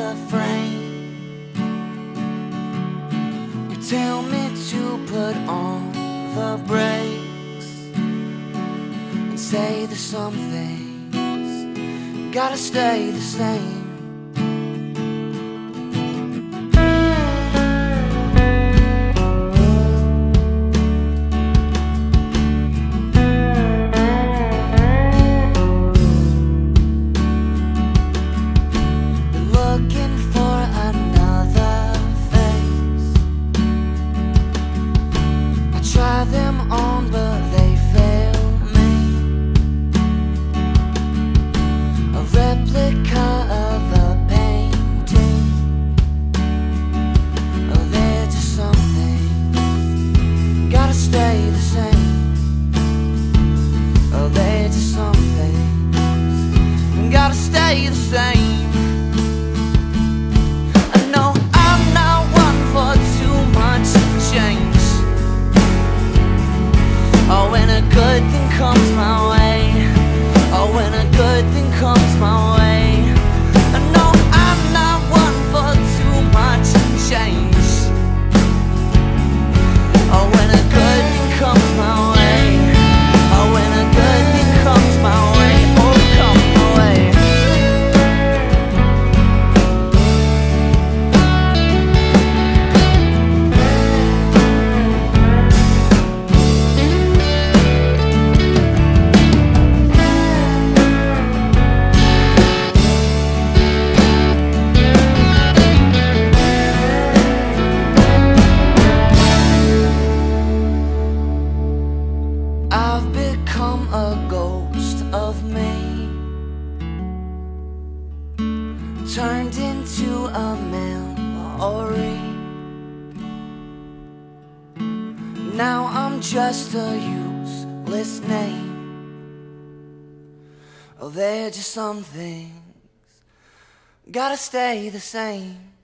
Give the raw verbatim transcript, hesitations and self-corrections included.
a frame. You tell me to put on the brakes and say that some things gotta stay the same. Try them on, but they fail me. A replica of a painting. Oh, there's just something gotta stay the same. Oh, there's just something gotta stay the same. I know I'm not one for too much change. Oh, when a good thing comes my way. Oh, when a good thing comes my way. No, I'm not one for too much change. Oh, when a good thing comes my way. Oh, when a good thing comes my way. Oh, come my way. I've become a ghost of me, turned into a memory. Now I'm just a useless name. Oh, there's just some things gotta stay the same.